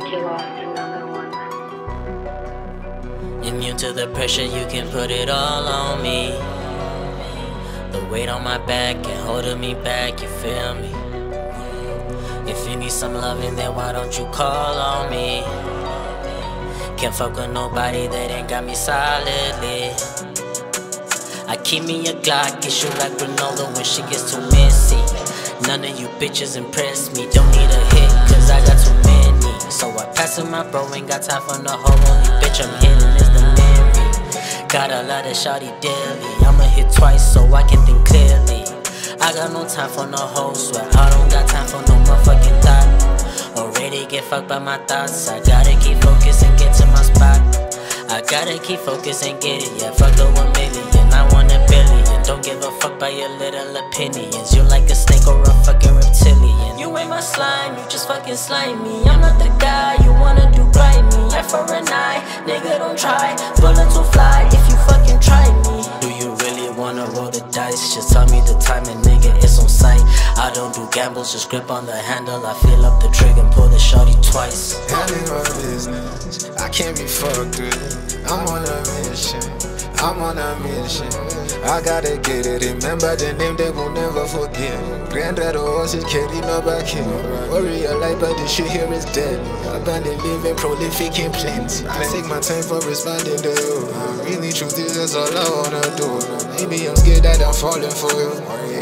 like you lost another one. Immune to the pressure, you can put it all on me. The weight on my back and holding me back, you feel me? If you need some loving, then why don't you call on me? Can't fuck with nobody that ain't got me solidly. I keep me a Glock, get you like Ronaldo when shit gets too messy. None of you bitches impress me, don't need a hit cause I got too many. So I pass with my bro, ain't got time for no hoe, only bitch I'm hitting is the memory. Got a lot of shawty daily, I'ma hit twice so I can think clearly. I got no time for no hoe, swear I don't got time for no motherfucking thought. Already get fucked by my thoughts, I gotta keep focused and get to my spot. I gotta keep focused and get it, yeah, fuck the 1 million, I want a billion. Don't give a fuck by your little opinions, you like a snake or a fucking reptilian. You ain't my slime, you just fucking slime me. I'm not the guy you wanna do right me. Eye for an eye, nigga don't try, bullets will fly if you fucking try me. Do you really wanna roll the dice? Just tell me the time and nigga it's on sight. I don't do gambles, just grip on the handle, I feel up the trigger and pull the shorty twice. Handling my business, I can't be fucked with. I'm on a mission, I'm on a mission. I gotta get it, remember the name they will never forget. Granddad horses carry no back here. Worry a life, but the shit here is dead. Abandoned living, prolific and plenty. I take my time for responding to you. I really truth is that's all I wanna do. Maybe I'm scared that I'm falling for you.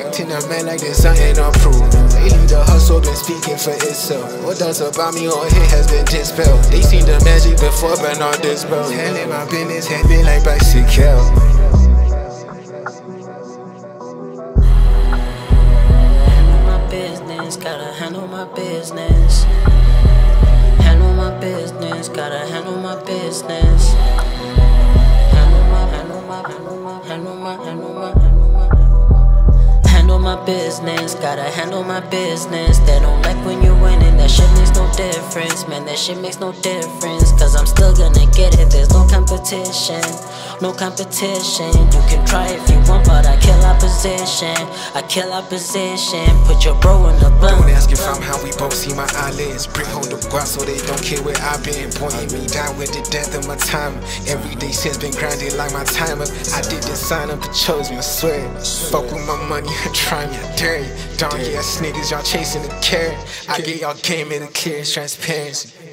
Acting a man like this I ain't approved. Lately the hustle been speaking for itself. What doubts about me or hit has been dispelled. They seen the magic before but not dispelled. Handling my business, handling like bicycle. Handle my business, gotta handle my business. Handle my business, gotta handle my business. Business, gotta handle my business. They don't like when you winning, that shit makes no difference. Man, that shit makes no difference, cause I'm still gonna get it, there's no competition. No competition, you can try if you want, but I kill opposition. I kill opposition, put your bro in the blunt. Don't ask if I'm how we both see my eyelids. Brick hold the guard so they don't care where I've been. Pointing me down with the death of my time. Every day since been grinding like my timer. I did this sign up, it chose me, I swear. Fuck with my money, I try me. Dirty, donkey ass niggas, y'all chasing the carrot. I get y'all game in the clearest transparency.